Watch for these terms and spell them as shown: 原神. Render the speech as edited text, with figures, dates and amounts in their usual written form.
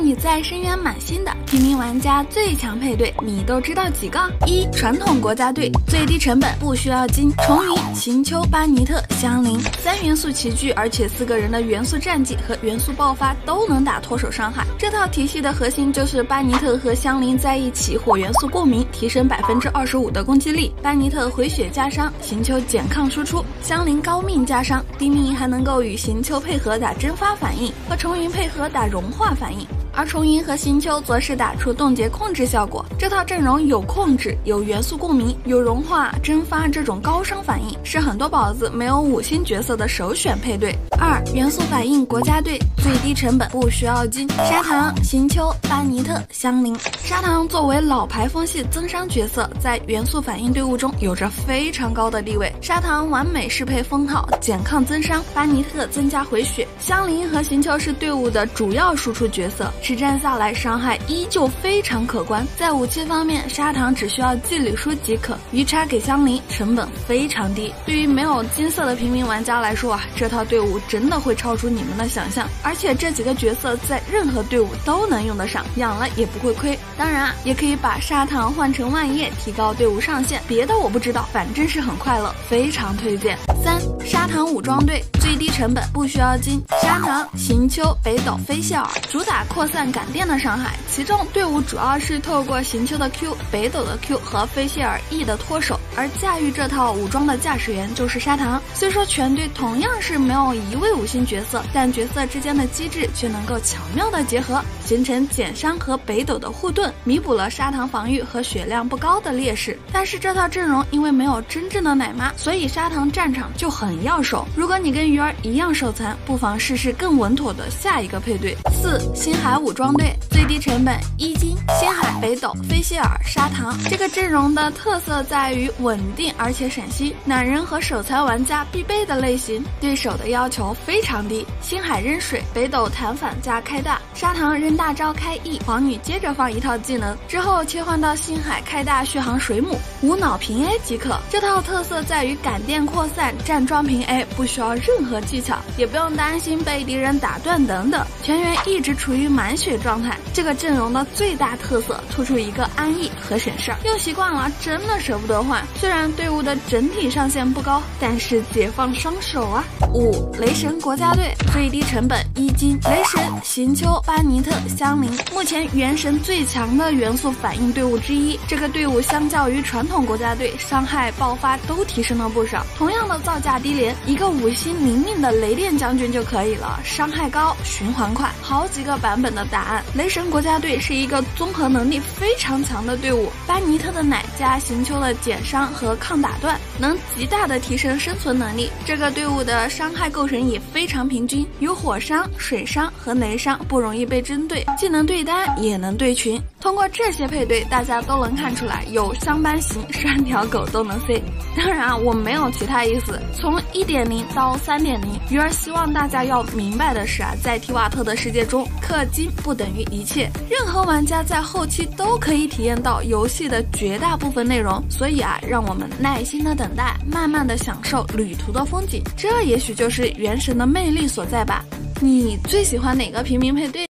让你在深渊满心的平民玩家最强配对，你都知道几个？一、传统国家队，最低成本，不需要金，重云、秦秋、巴尼特、香菱三元素齐聚，而且4个人的元素战绩和元素爆发都能打脱手伤害。这套体系的核心就是巴尼特和香菱在一起，火元素共鸣，提升25%的攻击力。巴尼特回血加伤，秦秋减抗输出，香菱高命加伤，低命还能够与秦秋配合打蒸发反应，和重云配合打融化反应。 而重云和新秋则是打出冻结控制效果，这套阵容有控制，有元素共鸣，有融化、蒸发这种高伤反应，是很多宝子没有5星角色的首选配对。2、元素反应国家队，最低成本，不需要金，砂糖、新秋、巴尼特、香菱。砂糖作为老牌风系增伤角色，在元素反应队伍中有着非常高的地位。砂糖完美适配封套，减抗增伤；巴尼特增加回血。香菱和新秋是队伍的主要输出角色。 实战下来，伤害依旧非常可观。在武器方面，砂糖只需要祭礼书即可，鱼叉给香菱，成本非常低。对于没有金色的平民玩家来说啊，这套队伍真的会超出你们的想象。而且这几个角色在任何队伍都能用得上，养了也不会亏。当然啊，也可以把砂糖换成万叶，提高队伍上限。别的我不知道，反正是很快乐，非常推荐。3、砂糖武装队，最低成本，不需要金，砂糖、行秋、北斗、飞笑儿，主打扩散感电的伤害，其中队伍主要是透过行秋的 Q、北斗的 Q 和飞谢尔 E 的脱手，而驾驭这套武装的驾驶员就是砂糖。虽说全队同样是没有1位5星角色，但角色之间的机制却能够巧妙的结合，形成减伤和北斗的护盾，弥补了砂糖防御和血量不高的劣势。但是这套阵容因为没有真正的奶妈，所以砂糖战场就很要手。如果你跟鱼儿一样手残，不妨试试更稳妥的下一个配对。4、星海。武装队最低成本1金，星海、北斗、菲谢尔、砂糖。这个阵容的特色在于稳定而且陕西男人和手残玩家必备的类型，对手的要求非常低。星海扔水，北斗弹反加开大，砂糖扔大招开 E， 皇女接着放一套技能之后切换到星海开大续航水母，无脑平 A 即可。这套特色在于感电扩散、站桩平 A， 不需要任何技巧，也不用担心被敌人打断等等，全员一直处于满血状态，这个阵容的最大特色突出一个安逸和省事儿，用习惯了真的舍不得换。虽然队伍的整体上限不高，但是解放双手啊！5、雷神国家队最低成本1金，雷神、行秋、巴尼特、香菱，目前原神最强的元素反应队伍之一。这个队伍相较于传统国家队，伤害爆发都提升了不少。同样的造价低廉，一个5星灵命的雷电将军就可以了，伤害高，循环快，好几个版本的 答案：雷神国家队是一个综合能力非常强的队伍，巴尼特的奶加行秋的减伤和抗打断，能极大的提升生存能力。这个队伍的伤害构成也非常平均，有火伤、水伤和雷伤，不容易被针对，既能对单也能对群。通过这些配对，大家都能看出来有相班型，拴条狗都能飞。当然啊，我没有其他意思。从 1.0 到 3.0， 鱼儿希望大家要明白的是啊，在提瓦特的世界中，氪金 不等于一切，任何玩家在后期都可以体验到游戏的绝大部分内容。所以啊，让我们耐心的等待，慢慢的享受旅途的风景。这也许就是原神的魅力所在吧。你最喜欢哪个平民配对？